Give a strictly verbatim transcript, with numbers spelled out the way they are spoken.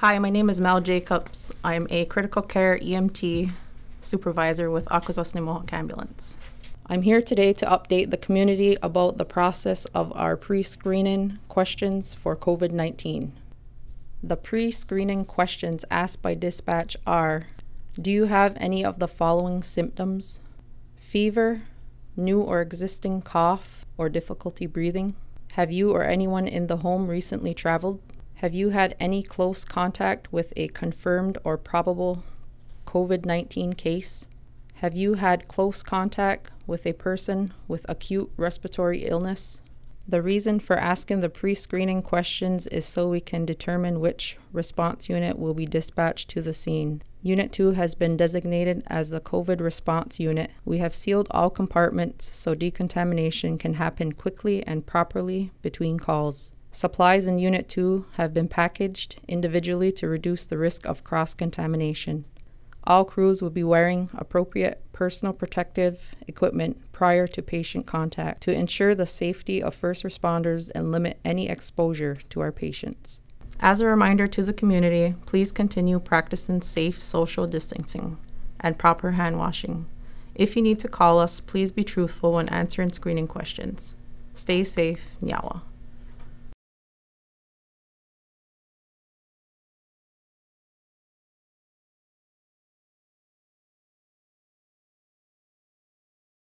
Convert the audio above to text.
Hi, my name is Mel Jacobs. I'm a critical care E M T supervisor with Akwesasne Mohawk Ambulance. I'm here today to update the community about the process of our pre-screening questions for COVID nineteen. The pre-screening questions asked by dispatch are: do you have any of the following symptoms? Fever, new or existing cough or difficulty breathing? Have you or anyone in the home recently traveled? Have you had any close contact with a confirmed or probable COVID nineteen case? Have you had close contact with a person with acute respiratory illness? The reason for asking the pre-screening questions is so we can determine which response unit will be dispatched to the scene. Unit two has been designated as the COVID response unit. We have sealed all compartments so decontamination can happen quickly and properly between calls. Supplies in Unit two have been packaged individually to reduce the risk of cross-contamination. All crews will be wearing appropriate personal protective equipment prior to patient contact to ensure the safety of first responders and limit any exposure to our patients. As a reminder to the community, please continue practicing safe social distancing and proper hand washing. If you need to call us, please be truthful when answering screening questions. Stay safe, Nyawa.